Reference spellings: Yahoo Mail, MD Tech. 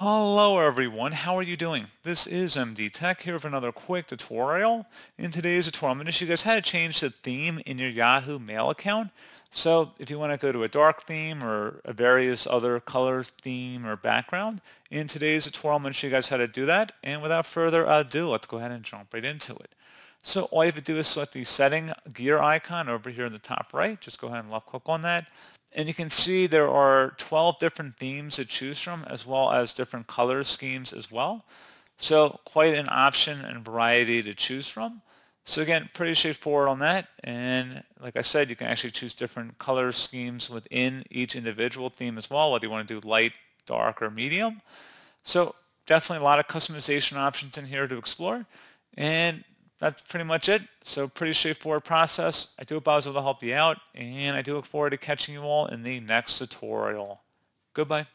Hello everyone, how are you doing? This is MD Tech here for another quick tutorial. In today's tutorial, I'm going to show you guys how to change the theme in your Yahoo Mail account. So if you want to go to a dark theme or a various other color theme or background, in today's tutorial I'm going to show you guys how to do that. And without further ado, let's go ahead and jump right into it. So all you have to do is select the setting gear icon over here in the top right. Just go ahead and left click on that. And you can see there are 12 different themes to choose from, as well as different color schemes as well. So quite an option and variety to choose from. So again, pretty straightforward on that. And like I said, you can actually choose different color schemes within each individual theme as well, whether you want to do light, dark, or medium. So definitely a lot of customization options in here to explore. And that's pretty much it. So pretty straightforward process. I do hope I was able to help you out, and I do look forward to catching you all in the next tutorial. Goodbye.